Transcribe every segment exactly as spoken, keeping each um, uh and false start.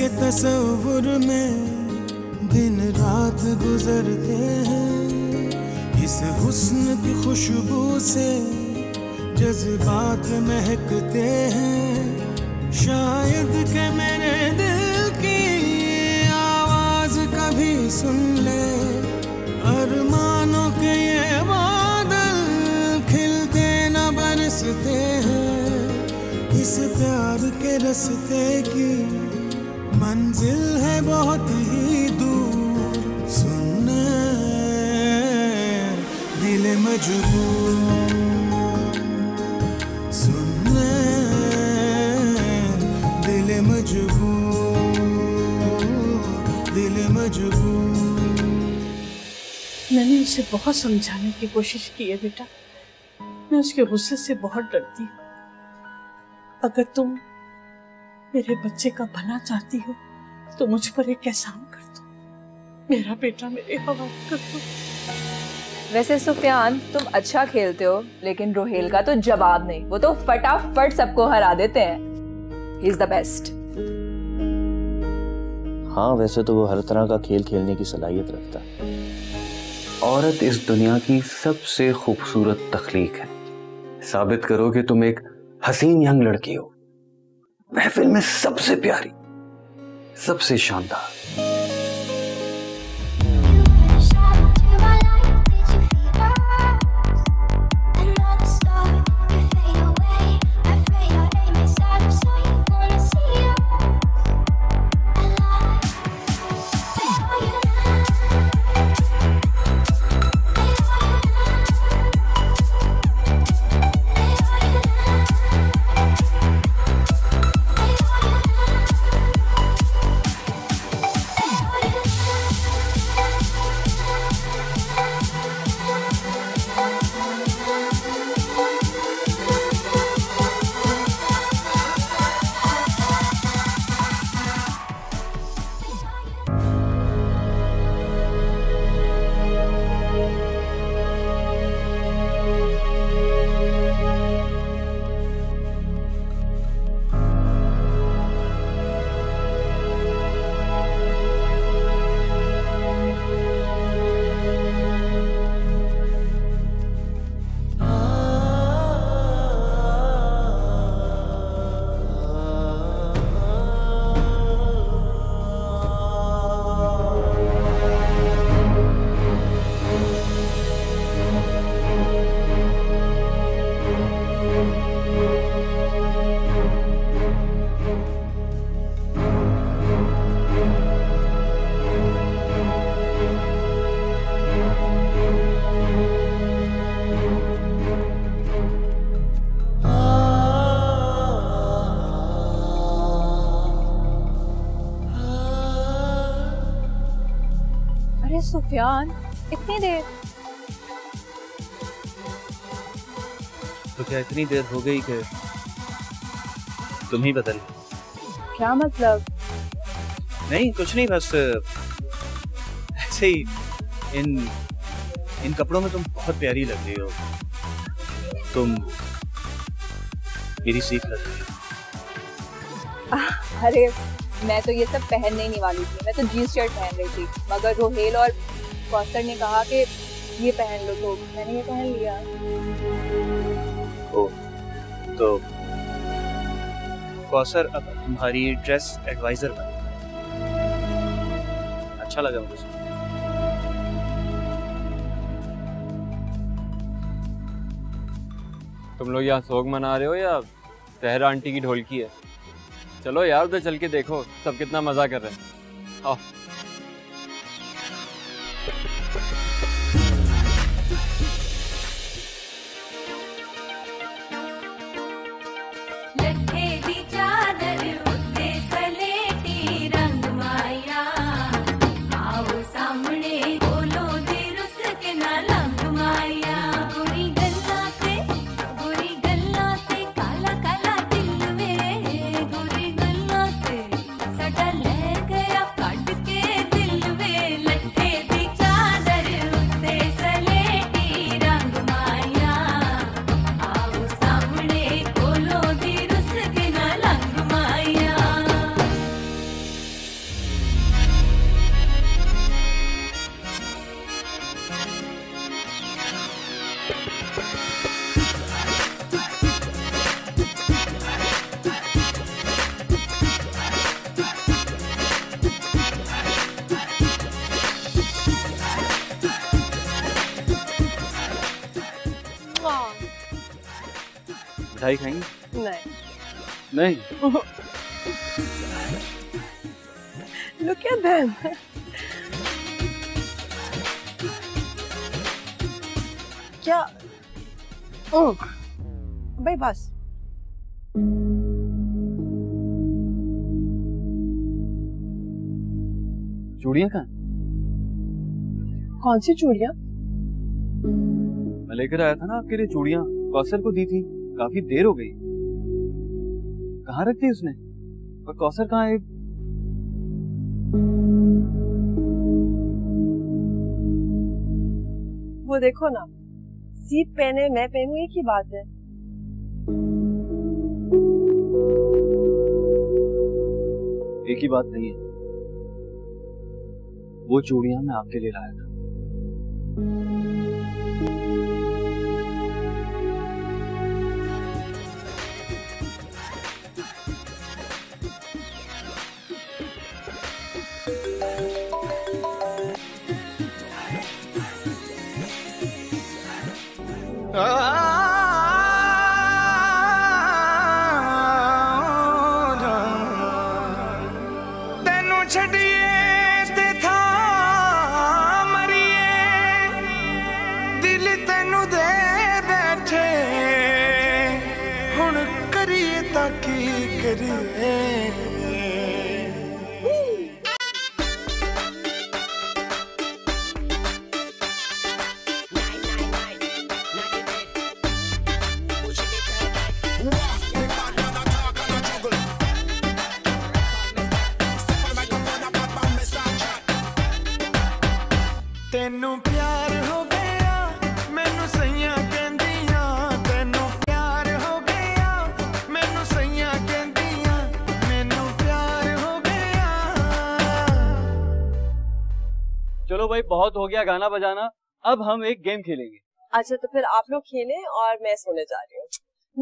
के तस्वुर में दिन रात गुजरते हैं। इस हुस्न की खुशबू से जज्बात महकते हैं। शायद के मेरे दिल की आवाज कभी सुन ले। अरमानों के ये बादल खिलते न बरसते हैं। इस प्यार के रस्ते की मंजिल है बहुत ही दूर। सुनने दिल मजबूर, सुनने दिल मजबूर, दिल मजबूर। मैंने उसे बहुत समझाने की कोशिश की है बेटा, मैं उसके गुस्से से बहुत डरती हूँ। अगर तुम मेरे बच्चे का भला चाहती हो तो मुझ पर एक एहसान कर दो, मेरा बेटा मेरे हवाले कर दो। वैसे सुफियान तुम अच्छा खेलते हो, लेकिन रोहेल का तो जवाब नहीं, वो तो फटाफट सबको हरा देते हैं। He is the best. हाँ वैसे तो वो हर तरह का खेल खेलने की सलाहियत रखता है। औरत इस दुनिया की सबसे खूबसूरत तख्लीक है। साबित करो कि तुम एक हसीन यंग लड़की हो, महफिल में सबसे प्यारी, सबसे शानदार। सुफियान इतनी देर तो क्या इतनी देर हो गई कि तुम ही बदल? क्या मतलब? नहीं कुछ नहीं, बस ऐसे ही। इन इन कपड़ों में तुम बहुत प्यारी लग रही हो, तुम मेरी सीख लग रही हो। अरे मैं तो ये सब पहनने ही नहीं वाली थी, मैं तो जींस शर्ट पहन रही थी, मगर रोहेल और कौसर ने कहा कि ये पहन लो तो मैंने ये पहन लिया। ओ, तो कौसर अब तुम्हारी ड्रेस एडवाइजर बन। अच्छा लगा मुझे। तुम लोग यहाँ शोक मना रहे हो या सहरा आंटी की ढोलकी है? चलो यार उधर चल के देखो सब कितना मजा कर रहे हैं। आओ। मिठाई खाएंगे? नहीं नहीं लुक एट देम। क्या ओह भाई बस चूड़ियाँ कहाँ? कौन सी चूड़ियाँ? मैं लेकर आया था ना आपके लिए चूड़ियाँ, कौसर को दी थी, काफी देर हो गई। कहाँ रख दी उसने? और कौसर कहाँ है? वो देखो ना, सीप पहने मैं पहनूं एक ही बात है। एक ही बात नहीं है। वो चूड़ियां मैं आपके लिए लाया था। बहुत हो गया गाना बजाना, अब हम एक गेम खेलेंगे। अच्छा तो फिर आप लोग खेलें और मैं सोने जा रही हूँ।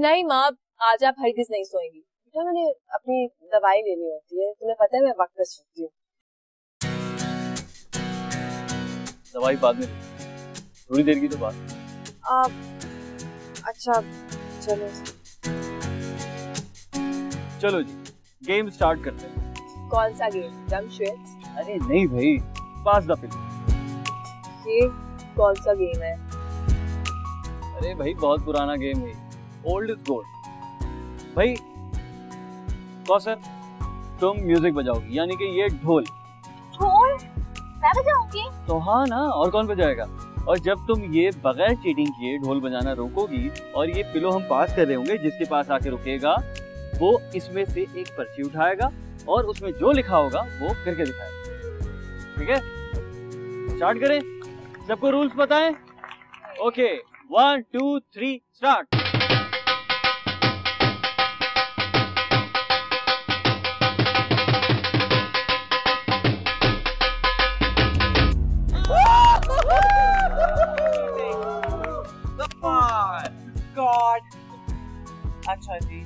नहीं माँ, आज आप हरगिज नहीं सोएंगी। तो मैंने अपनी दवाई लेनी होती है, तुम्हें पता है मैं वक्त पे सोती हूँ। दवाई बाद में, थोड़ी देर की तो बात। आप अच्छा चलो चलो जी गेम स्टार्ट करते हैं। कौन सा गेम? जम शेयर? अरे नहीं भाई, पास द फिल्म। ये कौन सा गेम है? अरे भाई बहुत पुराना गेम है, ओल्ड इज गोल्ड। भाई कौसर तुम म्यूजिक बजाओगी, यानी कि ये ढोल। ढोल मैं बजाऊंगी? तो हाँ ना, और कौन बजाएगा। और जब तुम ये बगैर चीटिंग किए ढोल बजाना रोकोगी और ये पिलो हम पास कर रहे होंगे, जिसके पास आके रुकेगा वो इसमें से एक पर्ची उठाएगा और उसमें जो लिखा होगा वो करके दिखाएगा। ठीक है, स्टार्ट करें। सबको रूल्स पता है? Okay, one two three start. God. अच्छा जी,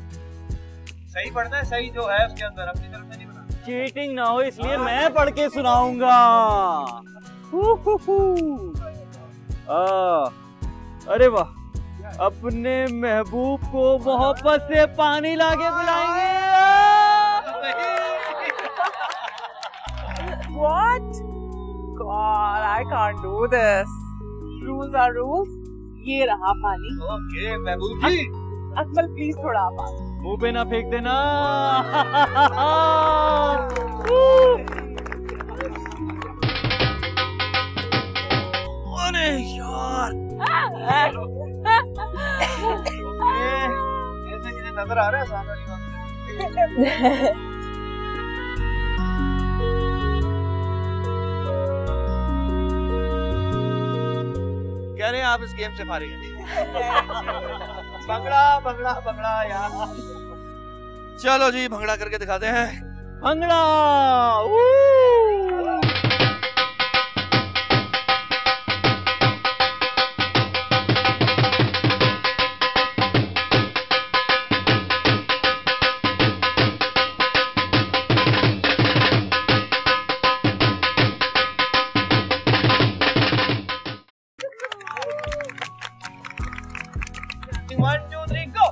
सही पढ़ना है, सही जो है उसके अंदर, अपनी तरफ से नहीं बना। चीटिंग ना हो इसलिए मैं पढ़ के सुनाऊंगा। आ, अरे वाह, अपने महबूब को मोहब्बत से पानी लाके पिलाएंगे। What? God, I can't do this. Rules are rules. ये रहा पानी। Okay, Mehboob ji. Akmal please थोड़ा आप मुंह पे ना फेंक देना। यार ऐसे नजर आ रहा है सामने वाली। कह रहे हैं आप इस गेम से फारिग हैं। भंगड़ा भंगड़ा भंगड़ा यार। चलो जी भंगड़ा करके दिखाते हैं। Bhangra one two three go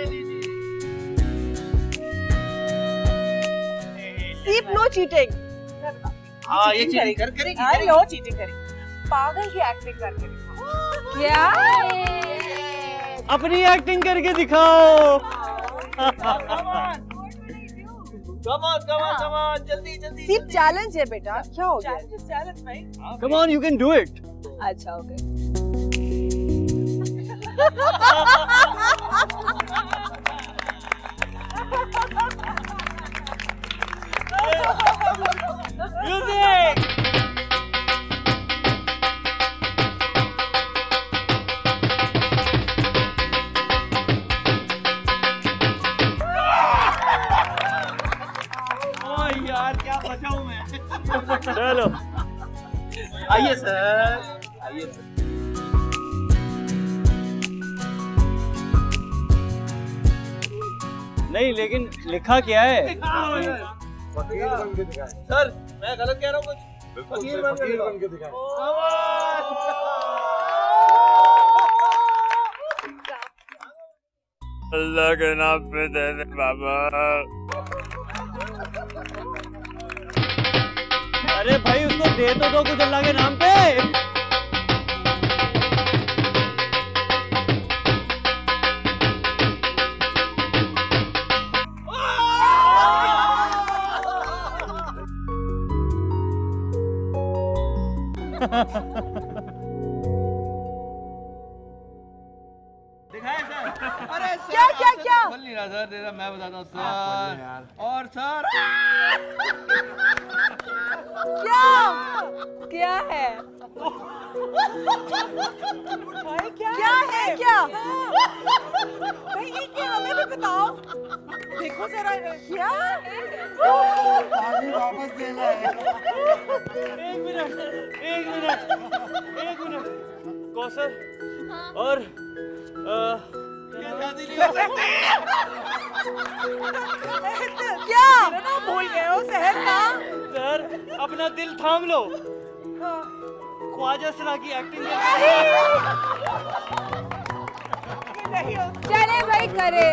ले लीजिए। सीप नो चीटिंग। हाँ ये चीटिंग कर करेगी। अरे वो चीटिंग करेगी। पागल की एक्टिंग कर करेगी। क्या? अपनी एक्टिंग करके दिखाओ। Come on, come on, come on, जल्दी जल्दी। सीप चैलेंज है बेटा, क्या हो गया? चैलेंज चैलेंज भाई। Come on, you can do it. अच्छा हो गया। Music. Oh यार क्या बचाऊं मैं? चलो आइए सर, आइए सर। नहीं लेकिन लिखा क्या है सर? मैं गलत कह रहा हूँ कुछ? फकीर बन के दिखाएं। अल्लाह के नाम पे दे दे बाबा। अरे भाई उसको दे तो दो कुछ अल्लाह के नाम पे। दिखाएं सर। अरे सर क्या क्या क्या बोल नहीं रहा सर, दे रहा मैं बताता हूँ सर। और सर क्या क्या है? भाई क्या क्या है क्या? भाई ये क्या, हमें भी बताओ। देखो जरा क्या वापस देना है। एक मिनट एक मिनट एक मिनट कौसर और आ, क्या ना भूल गए हो शहर का? सर अपना दिल थाम लो। ख्वाजा सरा की एक्टिंग नहीं हो। चले भाई करे।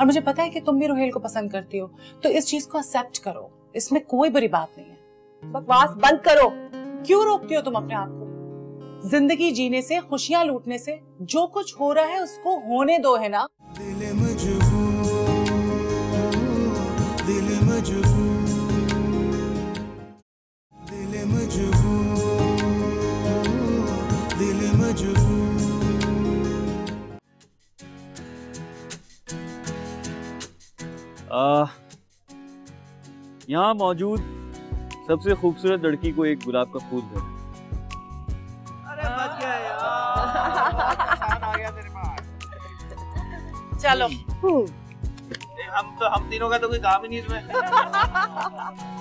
और मुझे पता है कि तुम भी रोहेल को पसंद करती हो, तो इस चीज को एक्सेप्ट करो, इसमें कोई बड़ी बात नहीं है। बकवास बंद करो, क्यों रोकती हो तुम अपने आप को? जिंदगी जीने से, खुशियां लूटने से, जो कुछ हो रहा है उसको होने दो, है ना? दिल मजबूर, दिल मजबूर, दिल मजबूर, दिल मजबूर। यहाँ मौजूद सबसे खूबसूरत लड़की को एक गुलाब का फूल दो। अरे बच गया यार, आ गया तेरे पास। चलो हम तो हम तीनों का तो कोई काम ही नहीं इसमें।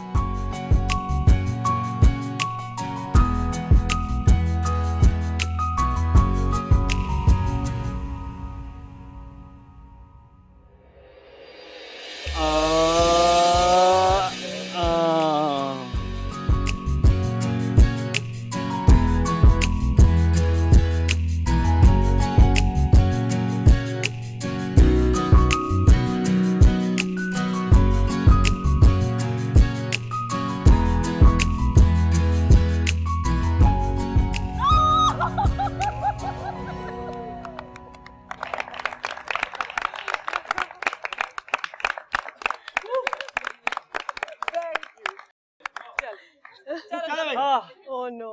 Oh no.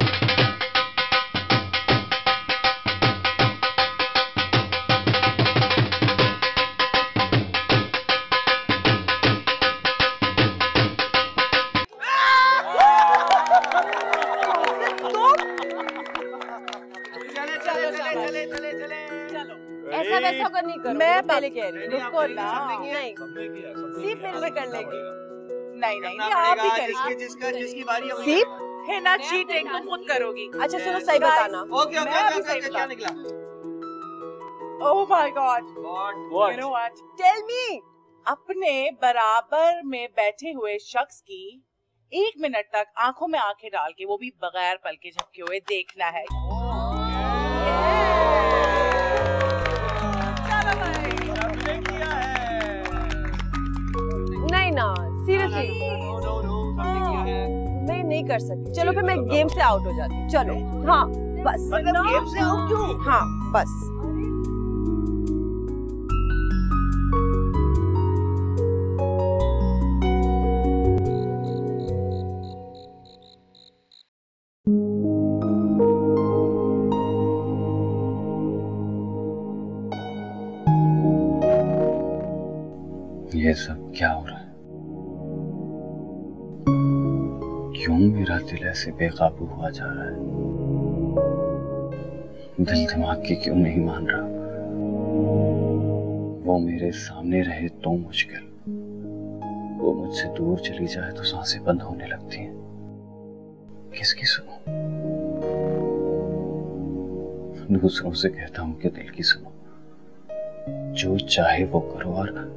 ऐसा कर नहीं करूं, मैं पहले कह रही हूं उसको ना सीप मिलकर कर लेगी। नहीं नहीं आप ही करेंगे, जिसका जिसकी बारी होगी। सीप है ना चीटिंग को खुद करोगी। अच्छा सुनो सही बताना। ओके ओके क्या निकला? Oh my God, you know what, tell me. अपने बराबर में बैठे हुए शख्स की एक मिनट तक आंखों में आंखें डाल के, वो भी बगैर पलके झपके हुए देखना है। नहीं ना सीरियसली नहीं नहीं कर सकती। चलो फिर मैं गेम से आउट हो जाती हूँ। चलो हाँ बस, गेम से आउट क्यों? हाँ बस ये सब क्या हो रहा है? क्यों मेरा दिल ऐसे बेकाबू हुआ जा रहा है? दिल दिमाग की क्यों नहीं मान रहा? वो मेरे सामने रहे तो मुश्किल, वो मुझसे दूर चली जाए तो सांसें बंद होने लगती हैं। किसकी सुनूं? दूसरों से कहता हूं कि दिल की सुनो, जो चाहे वो करो, और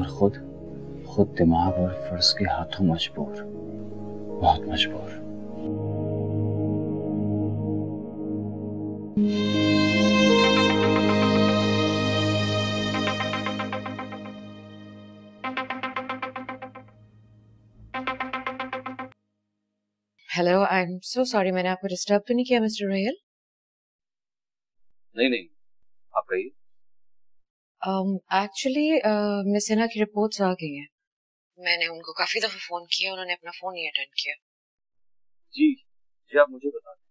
और खुद खुद दिमाग और फर्ज के हाथों मजबूर, बहुत मजबूर। Hello, I am so sorry, मैंने आपको डिस्टर्ब तो नहीं किया मिस्टर रोहेल? नहीं नहीं आप कहिए। एक्चुअली मिस हेना की रिपोर्ट्स आ गई हैं। मैंने उनको काफी दफा फोन किया, उन्होंने अपना फोन नहीं अटेंड किया। जी जी आप मुझे बता दें।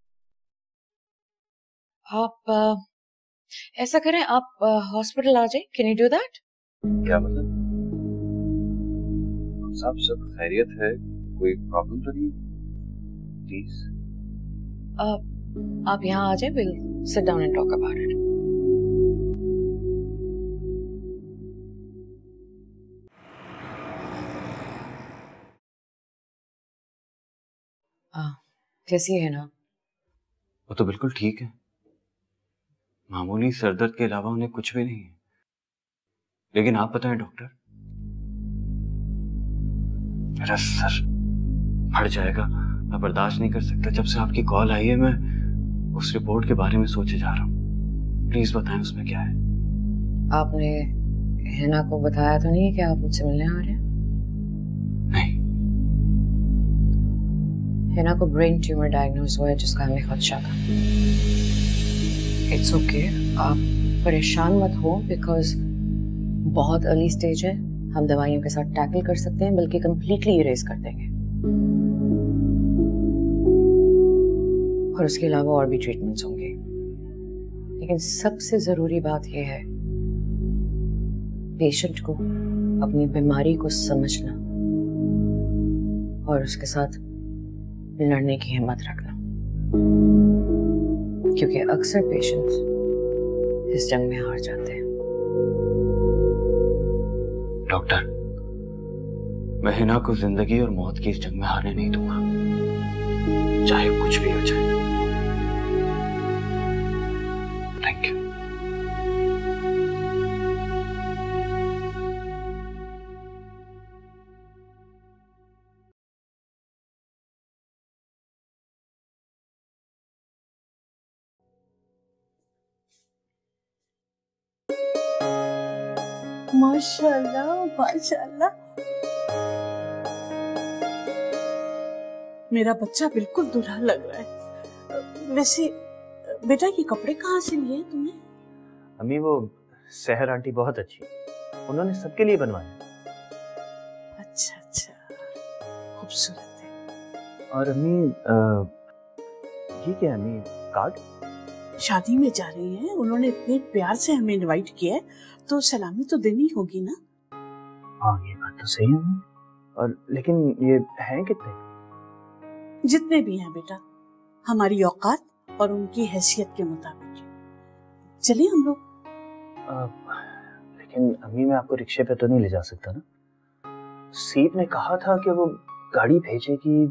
आप uh, ऐसा करें, आप हॉस्पिटल uh, आ जाए। Can you do that? क्या मतलब? साहब सब खैरियत है, कोई प्रॉब्लम तो नहीं? प्लीज uh, आप यहाँ आ जाए। Will sit down and talk about it. कैसी है ना? वो तो बिल्कुल ठीक है, मामूली सरदर्द के अलावा उन्हें कुछ भी नहीं है। लेकिन आप बताएं डॉक्टर, मेरा सर फट जाएगा, मैं बर्दाश्त नहीं कर सकता। जब से आपकी कॉल आई है मैं उस रिपोर्ट के बारे में सोचे जा रहा हूँ। प्लीज बताएं उसमें क्या है। आपने हेना को बताया तो नहीं है कि आप मुझसे मिलने आ रहे हैं? हेना को ब्रेन ट्यूमर डायग्नोज हुआ है, जिसका हमें खदशा था। इट्स ओके okay, आप परेशान मत हो, बिकॉज बहुत अर्ली स्टेज है। हम दवाइयों के साथ टैकल कर सकते हैं, बल्कि कम्प्लीटली इरेज कर देंगे। और उसके अलावा और भी ट्रीटमेंट्स होंगे, लेकिन सबसे ज़रूरी बात यह है पेशेंट को अपनी बीमारी को समझना और उसके साथ लड़ने की हिम्मत रखना, क्योंकि अक्सर पेशेंट्स इस जंग में हार जाते हैं। डॉक्टर, मैं हेना को जिंदगी और मौत की इस जंग में हारने नहीं दूंगा, चाहे कुछ भी हो जाए। Thank you. माशाल्लाह माशाल्लाह, मेरा बच्चा बिल्कुल दूल्हा लग रहा है। वैसे बेटा ये कपड़े कहाँ से लिए तुमने? अम्मी वो सहर आंटी बहुत अच्छी, उन्होंने सबके लिए बनवाया। अच्छा अच्छा, खूबसूरत है। और अम्मी ये क्या अम्मी, कार्ड? शादी में जा रही हैं, उन्होंने इतने प्यार से हमें इनवाइट किया है तो सलामी तो देनी होगी ना। हाँ ये बात तो सही है। और लेकिन ये हैं कितने? जितने भी हैं बेटा, हमारी औकात और उनकी हैसियत के मुताबिक। चलिए हम लोग आ, लेकिन अम्मी मैं आपको रिक्शे पे तो नहीं ले जा सकता ना। सीप ने कहा था कि वो गाड़ी भेजेगी,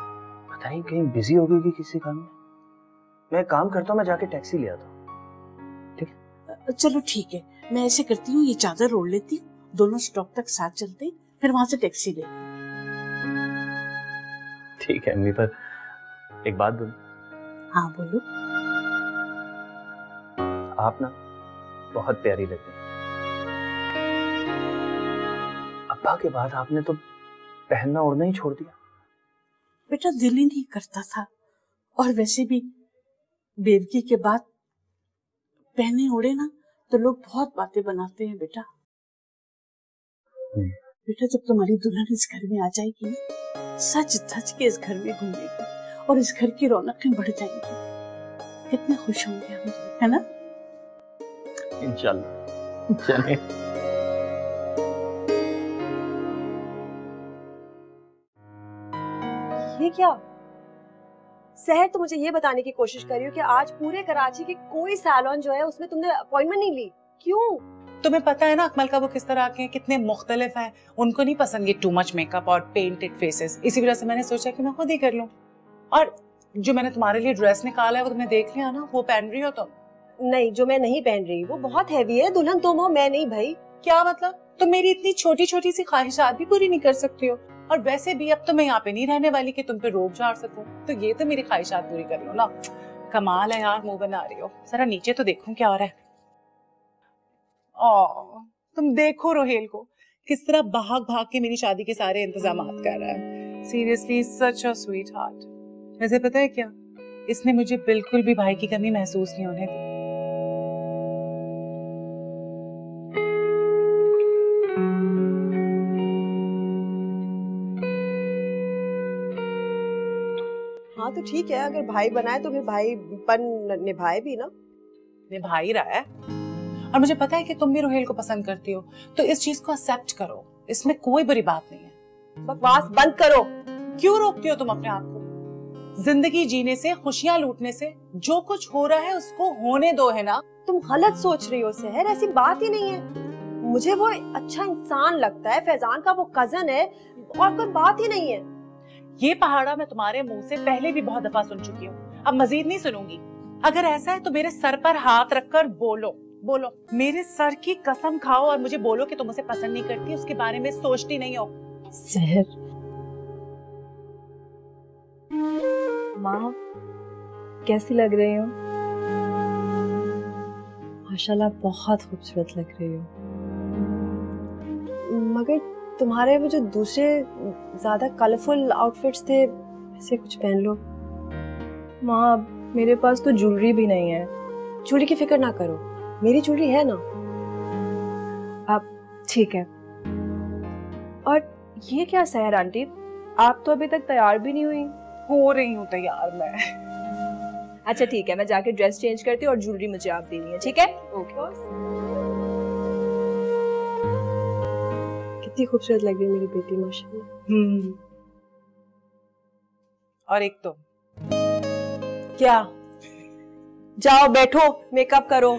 पता नहीं कहीं बिजी हो गई किसी काम में। मैं काम करता हूँ, मैं जाके टैक्सी ले आता हूँ। ठीक है, चलो ठीक है। मैं ऐसे करती हूँ, ये चादर ओढ़ लेती हूँ, दोनों स्टॉप तक साथ चलते हैं, फिर वहां से टैक्सी ले लेंगे। ठीक है अम्मी, पर एक बात बोलूं? हाँ बोलो। आप ना बहुत प्यारी लगती हैं। अब्बा के बाद आपने तो पहनना ओढ़ना ही छोड़ दिया। बेटा दिल ही नहीं करता था, और वैसे भी बेबकी के बाद पहने ओढ़े ना तो लोग बहुत बातें बनाते हैं बेटा। बेटा जब तुम्हारी दुल्हन इस घर में आ जाएगी ना, सच धज के इस घर में घूमेगी और इस घर की रौनकें बढ़ जाएंगी। कितने खुश होंगे हम, है ना? इंशाल्लाह। चले ये क्या सहर, तो मुझे ये बताने की कोशिश कर रही हो कि आज पूरे कराची के कोई सैलून जो है उसमें तुमने अपॉइंटमेंट नहीं ली, क्यों? तुम्हें पता है ना अकमल का वो किस तरह के, कितने मुख्तलिफ हैं, उनको नहीं पसंद ये टू मच मेकअप और पेंटेड फेसेस। इसी वजह से मैंने सोचा कि मैं खुद ही कर लूं। और जो मैंने तुम्हारे लिए ड्रेस निकाला है वो तुमने देख लिया ना, वो पहन रही हो तुम? नहीं, जो मैं नहीं पहन रही वो बहुत हैवी है। दुल्हन तुम हो, मैं नहीं भाई। क्या मतलब, तुम मेरी इतनी छोटी छोटी सी ख्वाहिशात भी पूरी नहीं कर सकती हो? और वैसे भी अब तो मैं यहाँ पे नहीं रहने वाली कि तुम पे रोब झाड़ सकूं, तो ये तो मेरी ख्वाहिशात पूरी कर लो ना। कमाल है यार, मुंह बना रही हो। जरा नीचे तो देखूं क्या हो रहा है। ओ, तुम देखो रोहेल को किस तरह भाग भाग के मेरी शादी के सारे इंतजाम कर रहा है। Seriously such a sweetheart. वैसे पता है क्या, इसने मुझे बिल्कुल भी भाई की कमी महसूस नहीं होने दी। तो ठीक है, अगर भाई बनाए तो फिर भाई पन निभाए भी ना, निभा ही रहा है। और मुझे पता है कि तुम भी रोहेल को पसंद करती हो, तो इस चीज को एक्सेप्ट करो, इसमें कोई बुरी बात नहीं है। बकवास बंद करो। क्यों रोकती हो तुम अपने आप को? जिंदगी जीने से, खुशियां लूटने से, जो कुछ हो रहा है उसको होने दो, है ना? तुम गलत सोच रही हो सहर, ऐसी बात ही नहीं है। मुझे वो अच्छा इंसान लगता है, फैजान का वो कजन है, और कोई बात ही नहीं है। ये पहाड़ा मैं तुम्हारे मुंह से पहले भी बहुत दफा सुन चुकी हूँ, अब मजीद नहीं सुनूंगी। अगर ऐसा है तो मेरे सर पर हाथ रखकर बोलो, बोलो, मेरे सर की कसम खाओ और मुझे बोलो कि तुम उसे पसंद नहीं करती, उसके बारे में सोचती नहीं हो। सहर माँ, कैसी लग रही हो? माशाल्लाह बहुत खूबसूरत लग रही हो, मगर तुम्हारे वो जो दूसरे ज्यादा कलरफुल आउटफिट्स थे, ऐसे कुछ पहन लो। माँ मेरे पास तो ज्वेलरी भी नहीं है। ज्वेलरी की फिक्र ना करो, मेरी ज्वेलरी है ना। आप ठीक है। और ये क्या सहर आंटी, आप तो अभी तक तैयार भी नहीं हुई। हो रही हूँ तैयार मैं। अच्छा ठीक है, मैं जाके ड्रेस चेंज करती हूँ और ज्वेलरी मुझे आप देनी है, ठीक है? ओके। खूबसूरत लग रही है मेरी बेटी माशाल्लाह। हम्म। और एक तो क्या, जाओ बैठो, मेकअप करो,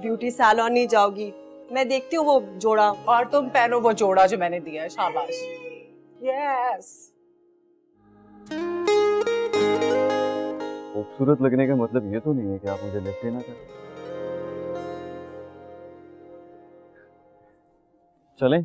ब्यूटी सैलून नहीं जाओगी, मैं देखती हूँ वो जोड़ा। और तुम पहनो वो जोड़ा जो मैंने दिया है। शाबाश। यस। खूबसूरत लगने का मतलब ये तो नहीं है कि आप मुझे देखते ना करें। चले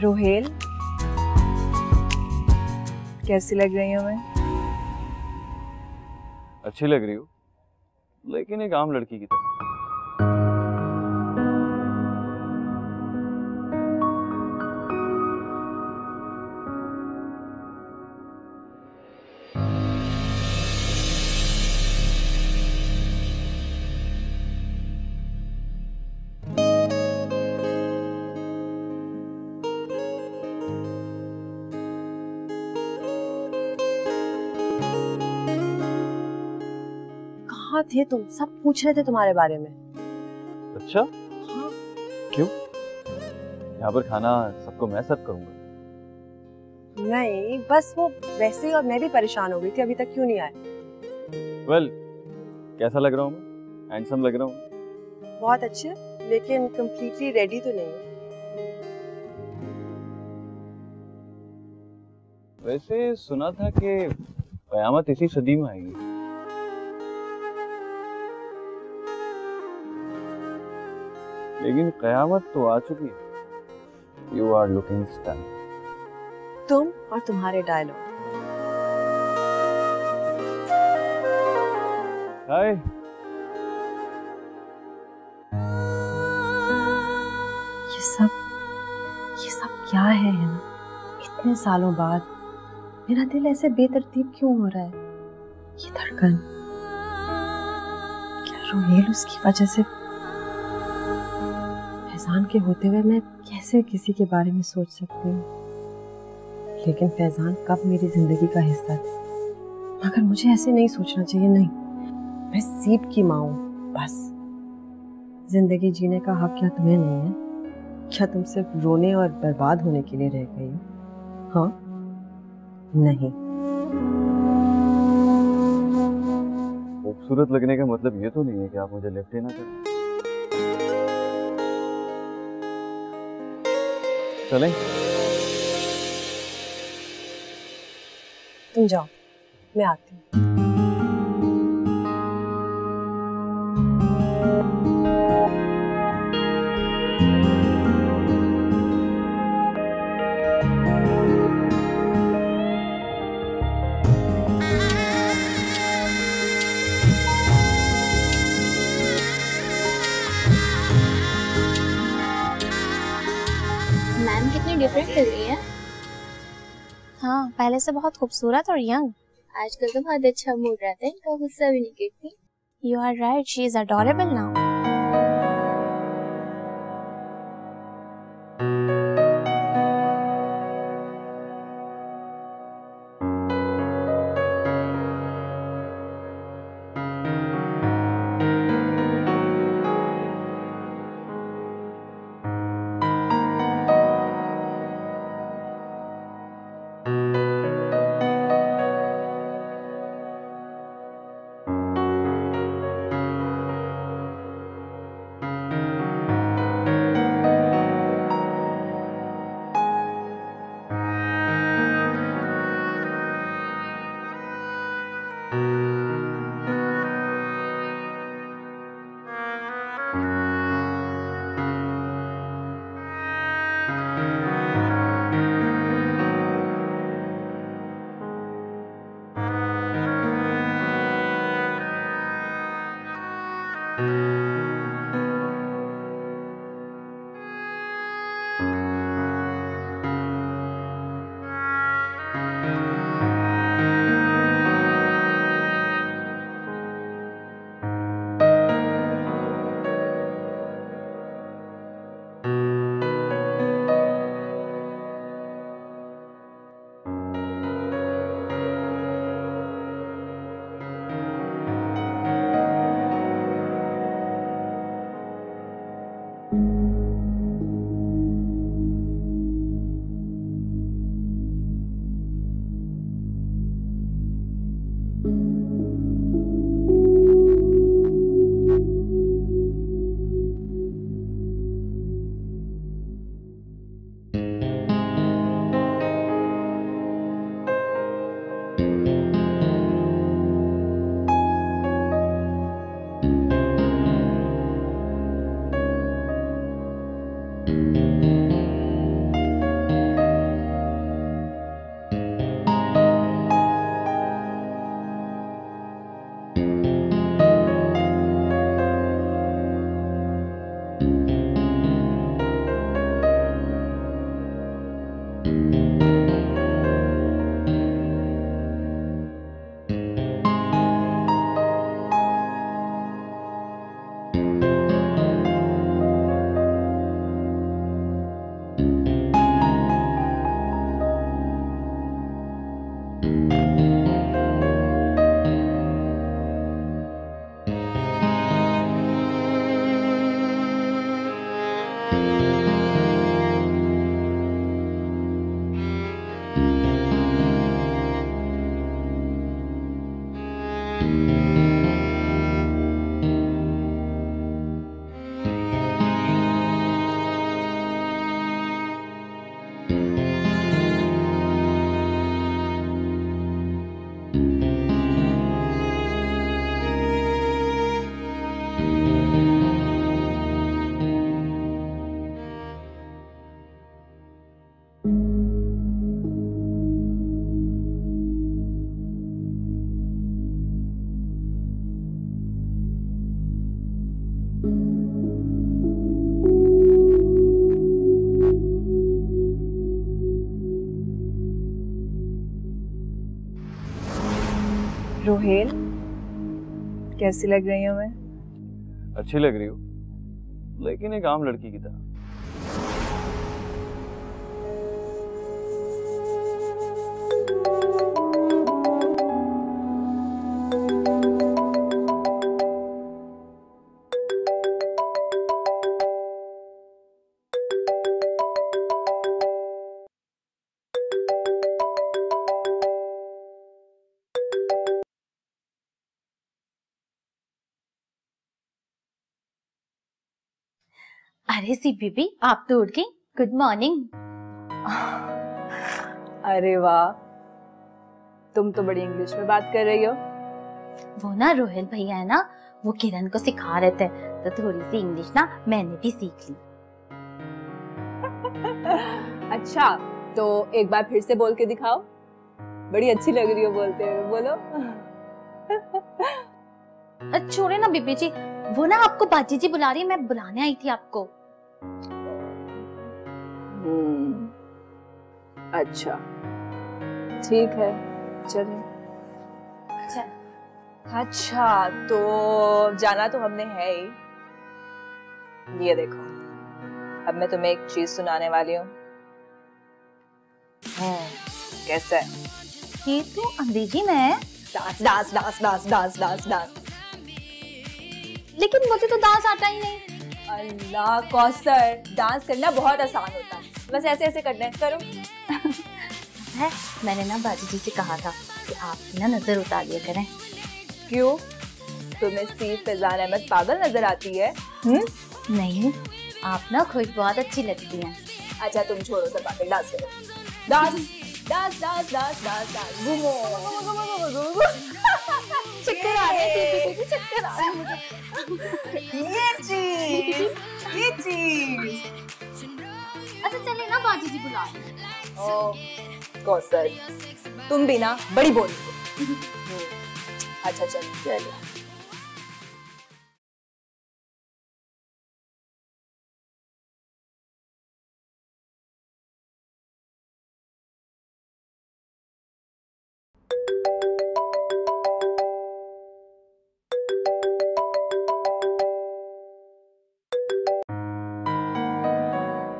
रोहेल, कैसी लग रही हूँ मैं? अच्छी लग रही हूँ, लेकिन एक आम लड़की की तरह। कहाँ थे तुम? सब पूछ रहे थे तुम्हारे बारे में। अच्छा हाँ? क्यों? यहाँ पर खाना सबको मैं सर्व करूँगा। नहीं बस वो वैसे ही, और मैं भी परेशान हो गई थी अभी तक क्यों नहीं आए। वेल well, कैसा लग रहा हूँ मैं? हैंडसम लग रहा हूँ। बहुत अच्छे, लेकिन कम्प्लीटली रेडी तो नहीं है। वैसे सुना था कि कयामत इसी सदी में आएगी। लेकिन कयामत तो आ चुकी है। You are looking stunning. तुम और तुम्हारे डायलॉग। हाय। ये सब, ये सब क्या है ना? इतने सालों बाद मेरा दिल ऐसे बेतरतीब क्यों हो रहा है? ये धड़कन, क्या रोहेल उसकी वजह से? फैजान के होते हुए मैं कैसे किसी के बारे में सोच सकती हूँ? लेकिन फैजान कब मेरी जिंदगी का हिस्सा था? मगर मुझे ऐसे नहीं सोचना चाहिए। नहीं, मैं सीप की माँ हूँ, बस। जिंदगी जीने का हक क्या तुम्हें नहीं है? क्या तुम सिर्फ रोने और बर्बाद होने के लिए रह गई हो? हाँ नहीं। खूबसूरत लगने का मतलब ये तो नहीं है कि आप मुझे लिफ्ट ही ना करें। चलें? तुम जाओ, मैं आती हूँ। डिफरेंट लग रही है। हाँ, पहले से बहुत खूबसूरत और यंग। आजकल तो बहुत अच्छा मूड रहता है, इनका गुस्सा भी नहीं करती। You are right, she is adorable now. Rohel, कैसी लग रही हूँ मैं? अच्छी लग रही हो, लेकिन एक आम लड़की की तरह। अरे सीप बीबी, आप तो उठ गई। Good morning. अरे वाह, तुम तो बड़ी इंग्लिश में बात कर रही हो। वो ना रोहेल भैया है ना, वो किरण को सिखा रहे थे, तो थोड़ी सी इंग्लिश ना मैंने भी सीख ली। अच्छा, तो एक बार फिर से बोल के दिखाओ, बड़ी अच्छी लग रही हो बोलते हुए, बोलो। छोड़े ना बीबी जी, वो ना आपको बाजी जी बुला रही है, मैं बुलाने आई थी आपको। हम्म, अच्छा ठीक है, चलें। अच्छा अच्छा तो जाना तो हमने है ही। ये देखो, अब मैं तुम्हें एक चीज सुनाने वाली हूँ। कैसा है? ये तो अंग्रेजी में है। Dance dance dance dance dance dance dance लेकिन मुझे तो डांस आता ही नहीं। अल्लाह कौसर, डांस करना बहुत आसान होता है, बस ऐसे ऐसे करना है, करो। है, मैंने ना बाजी जी से कहा था कि आप ना नजर उतार लिया करें। क्यों, तुम्हें सीप फैजान अहमद पागल नजर आती है? हुँ? नहीं, आप ना खुद बहुत अच्छी लगती हैं। अच्छा तुम छोड़ो सब बातें, डांस करो, dance dance dance dance dance dance घूमो घूमो। चक्कर आ रहे हैं, चक्कर आ रहे हैं मुझे। ये चीज ये चीज अच्छा चले ना, बाजी जी बुला। ओ कौसर, तुम भी ना बड़ी बोली। अच्छा चल चलो।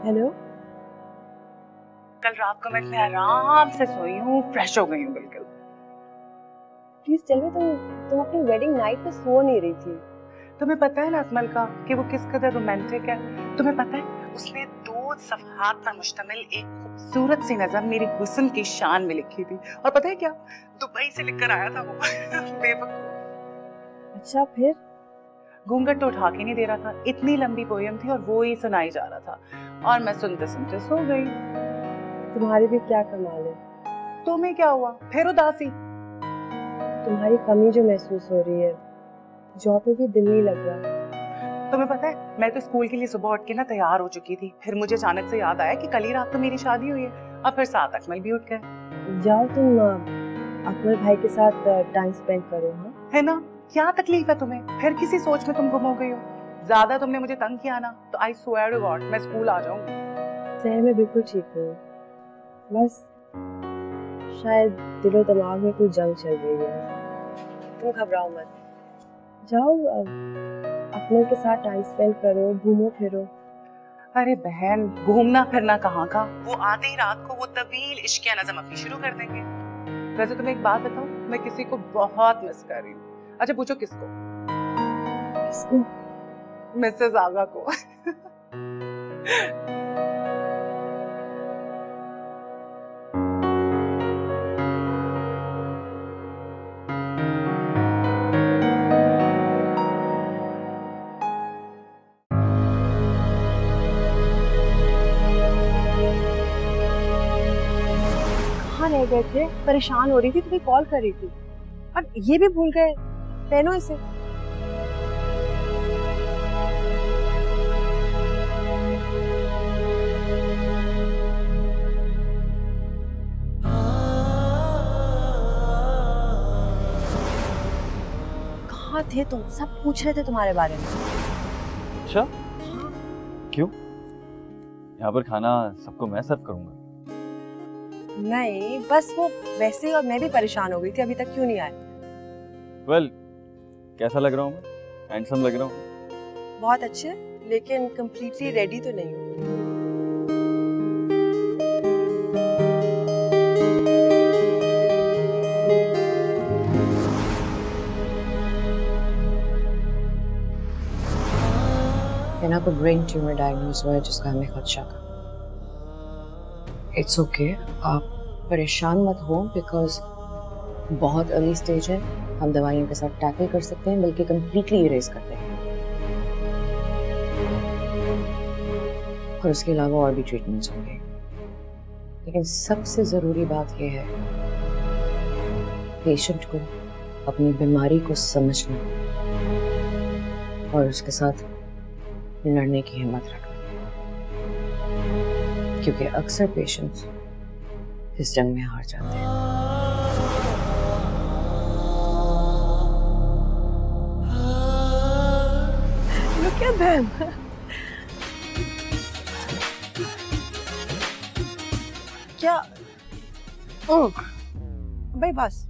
हेलो, कल रात को मैं आराम से सोई हूँ, फ्रेश हो गई हूँ बिल्कुल। प्लीज टेल मी, तुम तुम अपनी वेडिंग नाइट पे सो नहीं रही थी? तुम्हें पता है ना अकमल का कि वो किस कदर रोमांटिक है। तुम्हें पता है उसने दो सफहात पर मुश्तमिल एक खूबसूरत सी नज़म मेरी हुस्न की शान में लिखी थी, और पता है क्या, दुबई से लिखकर आया था वो। बेवकूफ। अच्छा फिर? घूंघट तो उठा के नहीं दे रहा था, इतनी लंबी पोयम थी और वो ही सुनाई जा रहा था, और मैं सुनते सुनते सो गई। तुम्हारी भी क्या कमाल है। तुम्हें क्या हुआ फिर? उदासी तुम्हारी कमी जो महसूस हो रही है, जॉब पे भी दिल नहीं लग रहा। तुम्हें पता है, मैं तो स्कूल के लिए सुबह उठ के ना तैयार हो चुकी थी, फिर मुझे अचानक से याद आया कि कल ही रात को मेरी शादी हुई है, और फिर साथ अकमल भी उठ गए। जाओ तुम अकमल भाई के साथ टाइम स्पेंड करो। है ना, क्या तकलीफ है तुम्हें? फिर किसी सोच में तुम गुम हो गई हो। ज्यादा तुमने मुझे तंग किया ना, तो आई स्वेयर टू गॉड मैं स्कूल आ जाऊंगी। सही में बिल्कुल ठीक हूँ, बस शायद दिलो दिमाग में कोई जंग चल रही है। तुम घबराओ मत, जाओ अपने के साथ टाइम स्पेंड करो, घूमो फिरो। अरे बहन, घूमना फिरना कहाँ का, वो आते ही रात को वो तवील इश्किया नज़म अपनी शुरू कर देंगे। वैसे तुम्हें एक बात बताऊँ, मैं किसी को बहुत मिस कर रही हूँ। अच्छा पूछो किसको? किसको? मिसेस आगा को। कहाँ रह गए थे? परेशान हो रही थी, तुम्हें कॉल कर रही थी, और ये भी भूल गए। पहनो इसे। कहाँ थे तुम? सब पूछ रहे थे तुम्हारे बारे में। अच्छा क्यों? यहाँ पर खाना सबको मैं सर्व करूंगा। नहीं बस वो वैसे, और मैं भी परेशान हो गई थी, अभी तक क्यों नहीं आए। well, कैसा लग रहा हूँ मैं? हैंडसम लग रहा हूँ? बहुत अच्छे, लेकिन कंप्लीटली रेडी तो नहीं हूँ। हेना को ब्रेन ट्यूमर डायग्नोज हुआ है जिसका हमें खदशा था। इट्स ओके, आप परेशान मत हो बिकॉज बहुत अर्ली स्टेज है। हम दवाइयों के साथ टैकल कर सकते हैं, बल्कि कम्प्लीटली इरेज करते हैं, और उसके अलावा और भी ट्रीटमेंट्स होंगे। लेकिन सबसे ज़रूरी बात यह है पेशेंट को अपनी बीमारी को समझना और उसके साथ लड़ने की हिम्मत रखना, क्योंकि अक्सर पेशेंट्स इस जंग में हार जाते हैं। क्या बहन, क्या भाई, बस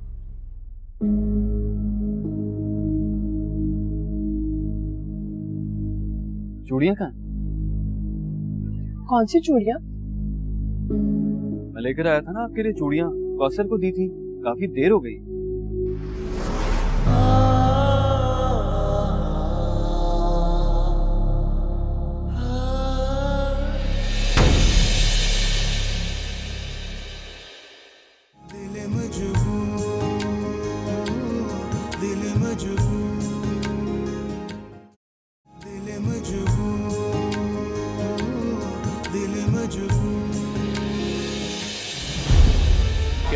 चूड़ियाँ कहाँ? कौन सी चूड़ियाँ? मैं लेकर आया था ना आपके लिए चूड़ियाँ, कौसर को दी थी, काफी देर हो गई।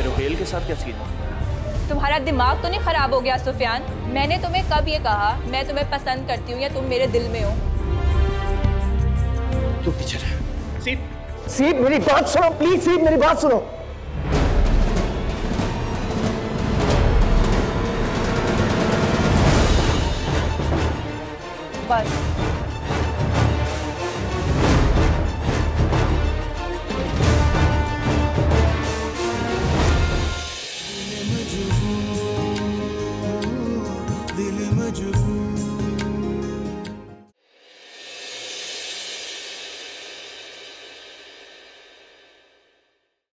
रोहेल के साथ क्या सीन है? तुम्हारा दिमाग तो नहीं खराब हो गया सुफियान? मैंने तुम्हें कब ये कहा मैं तुम्हें पसंद करती हूँ या तुम मेरे दिल में हो? तू पीछे रह। सीप, सीप मेरी बात सुनो प्लीज, सीप मेरी बात सुनो। बस